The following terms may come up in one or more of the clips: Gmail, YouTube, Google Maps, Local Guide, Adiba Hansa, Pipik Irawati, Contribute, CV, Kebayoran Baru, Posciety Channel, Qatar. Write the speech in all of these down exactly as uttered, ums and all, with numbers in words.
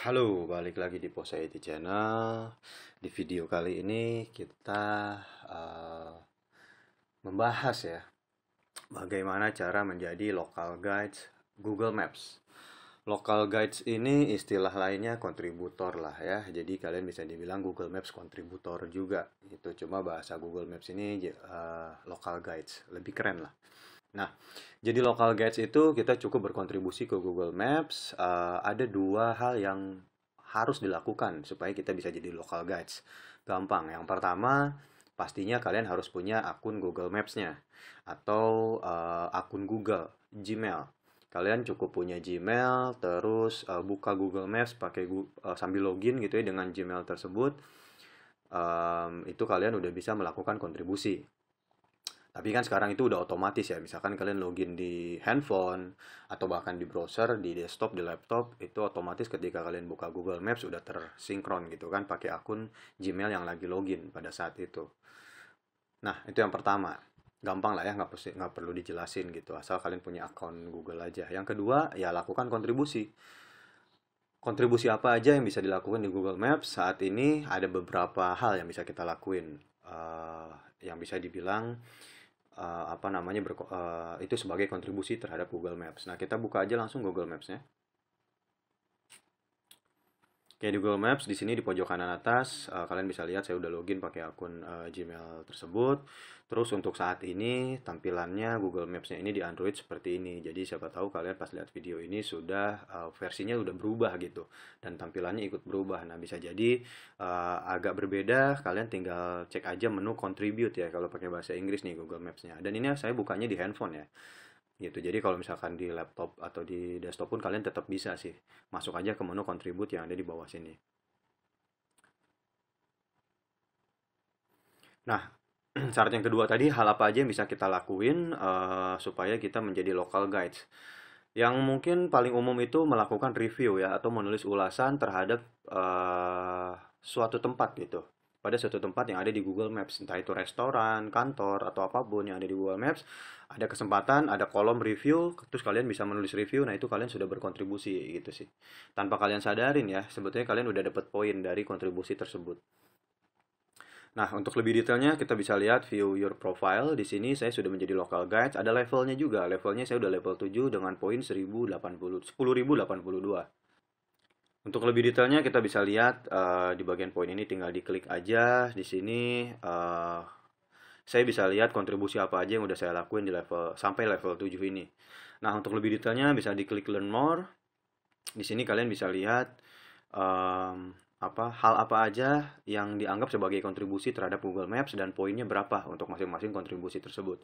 Halo, balik lagi di Posciety Channel. Di video kali ini kita uh, membahas ya bagaimana cara menjadi local guides Google Maps. Local guides ini istilah lainnya kontributor lah ya. Jadi kalian bisa dibilang Google Maps kontributor juga. Itu cuma bahasa Google Maps ini uh, local guides, lebih keren lah. Nah, jadi local guides itu kita cukup berkontribusi ke Google Maps. Uh, ada dua hal yang harus dilakukan supaya kita bisa jadi local guides. Gampang. Yang pertama, pastinya kalian harus punya akun Google Maps-nya atau uh, akun Google, Gmail. Kalian cukup punya Gmail, terus uh, buka Google Maps pakai uh, sambil login gitu ya dengan Gmail tersebut. Um, itu kalian udah bisa melakukan kontribusi. Tapi kan sekarang itu udah otomatis ya, misalkan kalian login di handphone, atau bahkan di browser, di desktop, di laptop, itu otomatis ketika kalian buka Google Maps udah tersinkron gitu kan, pakai akun Gmail yang lagi login pada saat itu. Nah, itu yang pertama. Gampang lah ya, nggak, nggak perlu dijelasin gitu, asal kalian punya akun Google aja. Yang kedua, ya lakukan kontribusi. Kontribusi apa aja yang bisa dilakukan di Google Maps saat ini, ada beberapa hal yang bisa kita lakuin. Uh, yang bisa dibilang Uh, apa namanya berko uh, itu sebagai kontribusi terhadap Google Maps. Nah, kita buka aja langsung Google Maps-nya. Oke, di Google Maps di sini di pojok kanan atas uh, kalian bisa lihat saya udah login pakai akun uh, Gmail tersebut. Terus untuk saat ini tampilannya Google Maps-nya ini di Android seperti ini. Jadi siapa tahu kalian pas lihat video ini sudah uh, versinya udah berubah gitu dan tampilannya ikut berubah. Nah, bisa jadi uh, agak berbeda, kalian tinggal cek aja menu contribute ya kalau pakai bahasa Inggris nih Google Maps-nya. Dan ini saya bukanya di handphone ya. Gitu. Jadi kalau misalkan di laptop atau di desktop pun kalian tetap bisa sih. Masuk aja ke menu contribute yang ada di bawah sini. Nah, syarat yang kedua tadi, hal apa aja yang bisa kita lakuin uh, supaya kita menjadi local guides. Yang mungkin paling umum itu melakukan review ya, atau menulis ulasan terhadap uh, suatu tempat gitu. Pada suatu tempat yang ada di Google Maps, entah itu restoran, kantor, atau apapun yang ada di Google Maps, ada kesempatan, ada kolom review, terus kalian bisa menulis review, nah itu kalian sudah berkontribusi gitu sih. Tanpa kalian sadarin ya, sebetulnya kalian udah dapat poin dari kontribusi tersebut. Nah, untuk lebih detailnya kita bisa lihat view your profile. Di sini saya sudah menjadi local guide, ada levelnya juga. Levelnya saya udah level tujuh dengan poin sepuluh ribu delapan puluh dua. Untuk lebih detailnya kita bisa lihat uh, di bagian poin ini tinggal diklik aja. Di sini uh, saya bisa lihat kontribusi apa aja yang udah saya lakuin di level sampai level tujuh ini. Nah, untuk lebih detailnya bisa diklik learn more. Di sini kalian bisa lihat um, apa hal apa aja yang dianggap sebagai kontribusi terhadap Google Maps dan poinnya berapa untuk masing-masing kontribusi tersebut.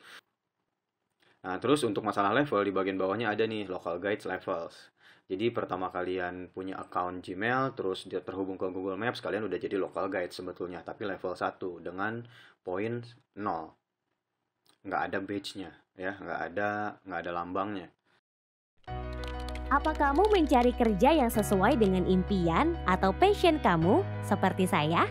Nah, terus untuk masalah level di bagian bawahnya ada nih local guides levels. Jadi pertama kalian punya account Gmail, terus dia terhubung ke Google Maps, kalian udah jadi local guide sebetulnya, tapi level satu dengan poin nol. Nggak ada badge-nya, ya, nggak ada, nggak ada lambangnya. Apa kamu mencari kerja yang sesuai dengan impian atau passion kamu, seperti saya?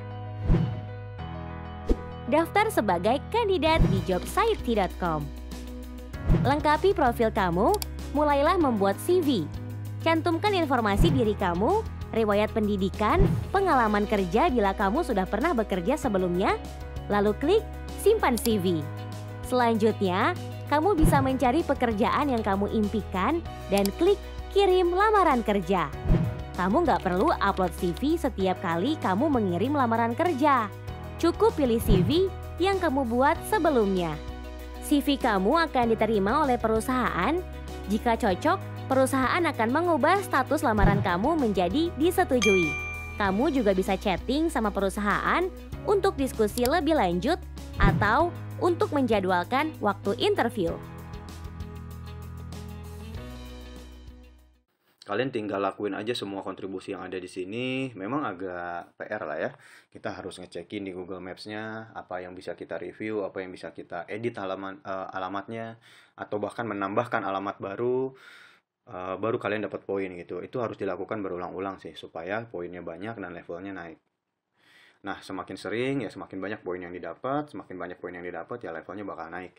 Daftar sebagai kandidat di jobsafety titik com. Lengkapi profil kamu, mulailah membuat C V. Cantumkan informasi diri kamu, riwayat pendidikan, pengalaman kerja bila kamu sudah pernah bekerja sebelumnya, lalu klik simpan C V. Selanjutnya, kamu bisa mencari pekerjaan yang kamu impikan dan klik kirim lamaran kerja. Kamu nggak perlu upload C V setiap kali kamu mengirim lamaran kerja. Cukup pilih C V yang kamu buat sebelumnya. C V kamu akan diterima oleh perusahaan. Jika cocok, perusahaan akan mengubah status lamaran kamu menjadi disetujui. Kamu juga bisa chatting sama perusahaan untuk diskusi lebih lanjut atau untuk menjadwalkan waktu interview. Kalian tinggal lakuin aja semua kontribusi yang ada di sini. Memang agak P R lah ya. Kita harus ngecekin di Google Maps-nya apa yang bisa kita review, apa yang bisa kita edit halaman, uh, alamatnya, atau bahkan menambahkan alamat baru. Uh, baru kalian dapat poin gitu. Itu harus dilakukan berulang-ulang sih supaya poinnya banyak dan levelnya naik. Nah, semakin sering ya semakin banyak poin yang didapat, semakin banyak poin yang didapat ya levelnya bakal naik.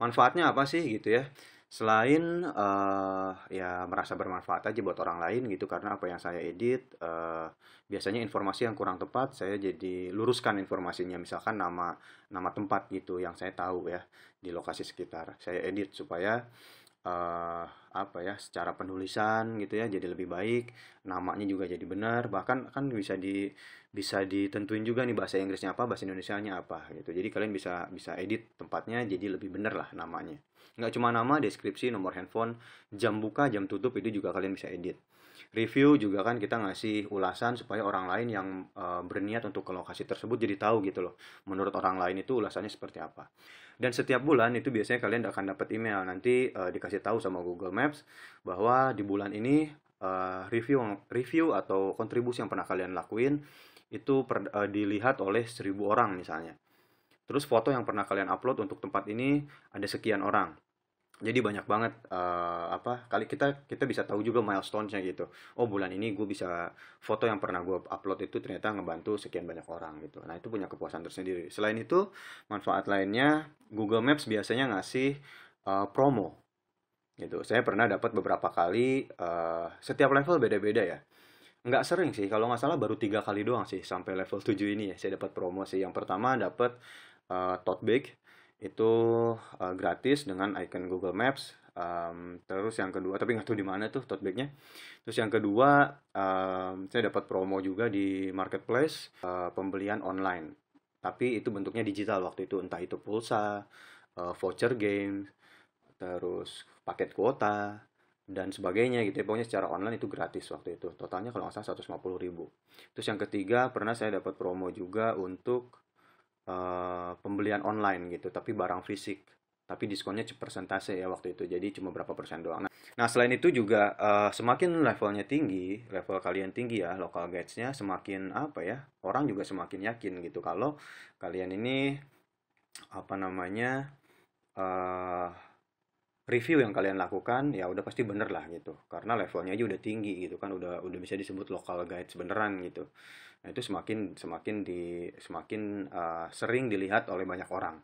Manfaatnya apa sih gitu ya? Selain uh, ya merasa bermanfaat aja buat orang lain gitu, karena apa yang saya edit uh, biasanya informasi yang kurang tepat saya jadi luruskan informasinya, misalkan nama nama tempat gitu yang saya tahu ya di lokasi sekitar, saya edit supaya uh, apa ya secara penulisan gitu ya jadi lebih baik, namanya juga jadi benar, bahkan kan bisa di bisa ditentuin juga nih bahasa Inggrisnya apa, bahasa Indonesianya apa gitu, jadi kalian bisa bisa edit tempatnya jadi lebih benar lah namanya. Nggak cuma nama, deskripsi, nomor handphone, jam buka, jam tutup itu juga kalian bisa edit. Review juga kan kita ngasih ulasan supaya orang lain yang e, berniat untuk ke lokasi tersebut jadi tahu gitu loh. Menurut orang lain itu ulasannya seperti apa. Dan setiap bulan itu biasanya kalian akan dapat email. Nanti e, dikasih tahu sama Google Maps bahwa di bulan ini e, review review atau kontribusi yang pernah kalian lakuin itu per, e, dilihat oleh seribu orang misalnya. Terus foto yang pernah kalian upload untuk tempat ini ada sekian orang. Jadi banyak banget uh, apa kali kita kita bisa tahu juga milestone-nya gitu. Oh, bulan ini gue bisa foto yang pernah gue upload itu ternyata ngebantu sekian banyak orang gitu. Nah, itu punya kepuasan tersendiri. Selain itu, manfaat lainnya Google Maps biasanya ngasih uh, promo. Gitu. Saya pernah dapat beberapa kali, uh, setiap level beda-beda ya. Nggak sering sih, kalau nggak salah baru tiga kali doang sih sampai level tujuh ini ya saya dapat promosi. Yang pertama dapat uh, tote bag itu uh, gratis dengan icon Google Maps. Um, terus yang kedua, tapi nggak tahu di mana tuh tote bagnya. Terus yang kedua um, saya dapat promo juga di marketplace uh, pembelian online. Tapi itu bentuknya digital waktu itu, entah itu pulsa, uh, voucher game, terus paket kuota, dan sebagainya gitu ya. Pokoknya secara online itu gratis waktu itu, totalnya kalau nggak salah seratus lima puluh ribu. Terus yang ketiga pernah saya dapat promo juga untuk uh, pembelian online gitu, tapi barang fisik, tapi diskonnya persentase ya waktu itu, jadi cuma berapa persen doang. Nah, selain itu juga uh, semakin levelnya tinggi, level kalian tinggi ya, local guides-nya semakin apa ya, orang juga semakin yakin gitu kalau kalian ini apa namanya eh uh, review yang kalian lakukan ya udah pasti bener lah gitu, karena levelnya aja udah tinggi gitu kan, udah udah bisa disebut local guide beneran gitu. Nah, itu semakin semakin di semakin uh, sering dilihat oleh banyak orang.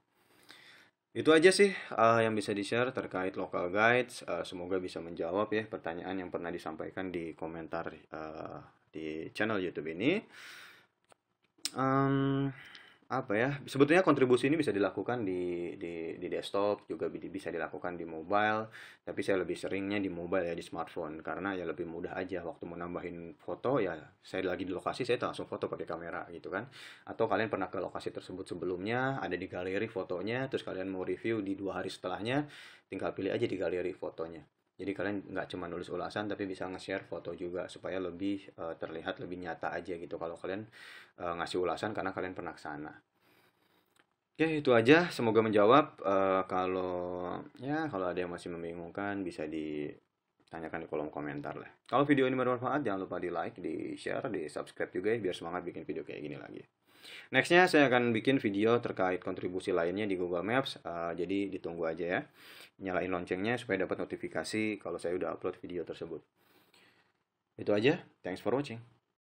Itu aja sih uh, yang bisa di share terkait local guides. Uh, semoga bisa menjawab ya pertanyaan yang pernah disampaikan di komentar uh, di channel YouTube ini. um, Apa ya, sebetulnya kontribusi ini bisa dilakukan di, di, di desktop, juga bisa dilakukan di mobile, tapi saya lebih seringnya di mobile ya, di smartphone, karena ya lebih mudah aja waktu mau nambahin foto ya, saya lagi di lokasi, saya langsung foto pakai kamera gitu kan. Atau kalian pernah ke lokasi tersebut sebelumnya, ada di galeri fotonya, terus kalian mau review di dua hari setelahnya, tinggal pilih aja di galeri fotonya. Jadi kalian nggak cuma nulis ulasan, tapi bisa nge-share foto juga supaya lebih uh, terlihat, lebih nyata aja gitu kalau kalian uh, ngasih ulasan karena kalian pernah kesana. Oke, itu aja. Semoga menjawab. Uh, kalau ya kalau ada yang masih membingungkan bisa ditanyakan di kolom komentar lah. Kalau video ini bermanfaat, jangan lupa di like, di share, di subscribe juga ya biar semangat bikin video kayak gini lagi. Nextnya saya akan bikin video terkait kontribusi lainnya di Google Maps, uh, jadi ditunggu aja ya, nyalain loncengnya supaya dapat notifikasi kalau saya udah upload video tersebut. Itu aja, thanks for watching.